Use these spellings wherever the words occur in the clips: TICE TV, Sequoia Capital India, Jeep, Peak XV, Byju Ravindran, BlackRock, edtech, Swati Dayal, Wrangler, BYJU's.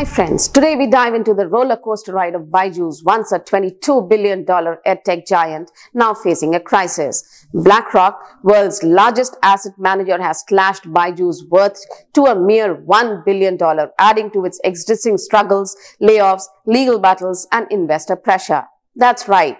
Hi friends, today we dive into the roller coaster ride of BYJU's, once a $22 billion edtech giant, now facing a crisis. BlackRock, world's largest asset manager, has slashed BYJU's worth to a mere $1 billion, adding to its existing struggles, layoffs, legal battles, and investor pressure. That's right.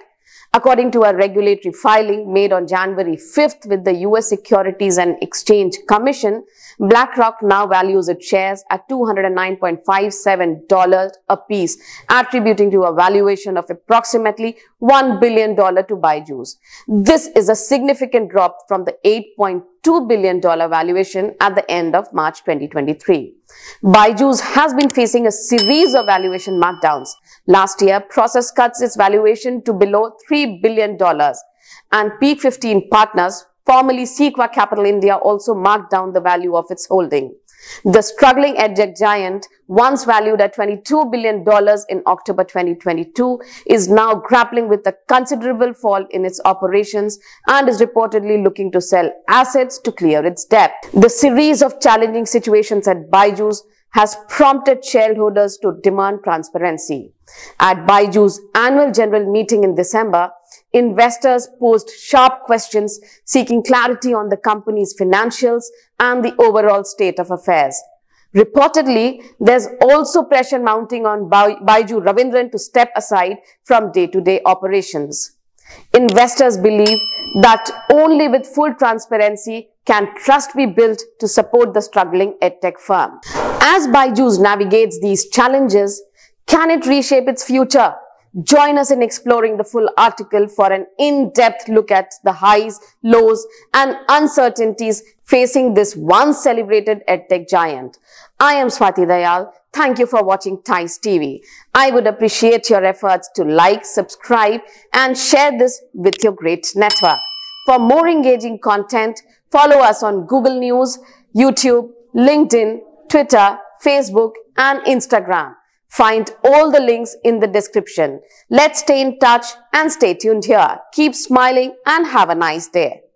According to a regulatory filing made on January 5th with the US Securities and Exchange Commission, BlackRock now values its shares at $209.57 apiece, attributing to a valuation of approximately $1 billion to BYJU's. This is a significant drop from the $8.2 billion valuation at the end of March 2023. BYJU's has been facing a series of valuation markdowns. Last year, Process cuts its valuation to below $3 billion, and Peak XV Partners, formerly Sequoia Capital India, also marked down the value of its holding. The struggling edtech giant, once valued at $22 billion in October 2022, is now grappling with a considerable fall in its operations and is reportedly looking to sell assets to clear its debt. The series of challenging situations at BYJU's has prompted shareholders to demand transparency. At BYJU's annual general meeting in December, investors posed sharp questions seeking clarity on the company's financials and the overall state of affairs. Reportedly, there's also pressure mounting on Byju Ravindran to step aside from day-to-day operations. Investors believe that only with full transparency can trust be built to support the struggling edtech firm. As BYJU's navigates these challenges, can it reshape its future? Join us in exploring the full article for an in-depth look at the highs, lows, and uncertainties facing this once celebrated edtech giant. I am Swati Dayal. Thank you for watching TICE TV. I would appreciate your efforts to like, subscribe, and share this with your great network. For more engaging content, follow us on Google News, YouTube, LinkedIn, Twitter, Facebook, and Instagram. Find all the links in the description. Let's stay in touch and stay tuned here. Keep smiling and have a nice day.